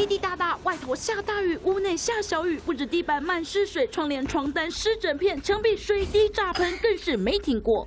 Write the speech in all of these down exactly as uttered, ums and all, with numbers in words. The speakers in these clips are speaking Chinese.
滴滴答答，外头下大雨，屋内下小雨，不止地板满是水，窗帘、床单湿整片，墙壁水滴炸喷，更是没停过。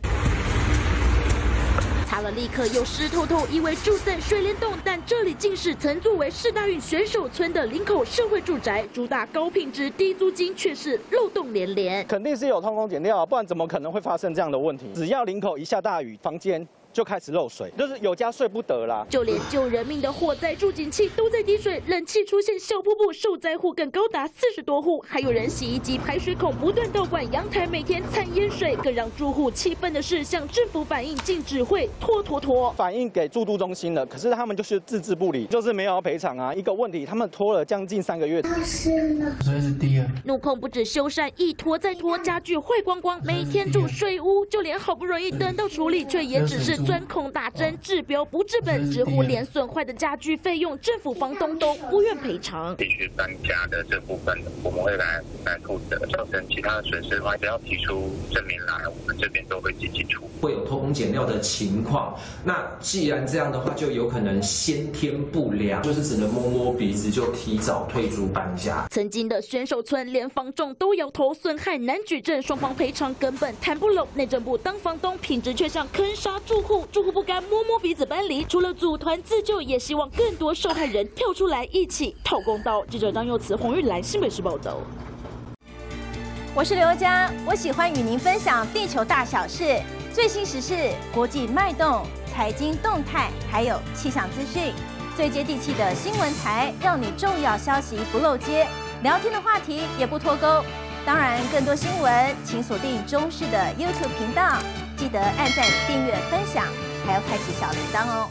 擦了立刻又湿透透，以为住在水帘洞，但这里竟是曾作为世大运选手村的林口社会住宅，主打高品质低租金，却是漏洞连连。肯定是有偷工减料啊，不然怎么可能会发生这样的问题？只要林口一下大雨，房间 就开始漏水，就是有家睡不得啦。就连救人命的火灾助警器都在滴水，冷气出现小瀑布，受灾户更高达四十多户，还有人洗衣机排水孔不断倒灌，阳台每天惨淹水。更让住户气愤的是，向政府反映竟只会拖拖拖，反映给住都中心了，可是他们就是置之不理，就是没有赔偿啊。一个问题，他们拖了将近三个月。所以是低啊。怒控不止修缮，一拖再拖，家具坏光光，每天住睡屋，就连好不容易等到处理，却也只是 钻孔打针，治标不治本，直呼连损坏的家具费用，政府房东都不愿赔偿。必须搬家的这部分，我们会来来负责，造成其他的损失的话，只要提出证明来，我们这边都会积极处理。会有偷工减料的情况，那既然这样的话，就有可能先天不良，就是只能摸摸鼻子就提早退出搬家。曾经的选手村，连房仲都摇头，损害难举证，双方赔偿根本谈不拢。内政部当房东，品质却像坑杀住户。 住户不甘，摸摸鼻子搬离。除了组团自救，也希望更多受害人跳出来，一起讨公道。记者张佑慈、洪玉兰，新北市报道。我是刘佳，我喜欢与您分享地球大小事、最新时事、国际脉动、财经动态，还有气象资讯。最接地气的新闻台，让你重要消息不漏接，聊天的话题也不脱钩。当然，更多新闻，请锁定中视的 YouTube 频道。 记得按赞、订阅、分享，还要开启小铃铛哦。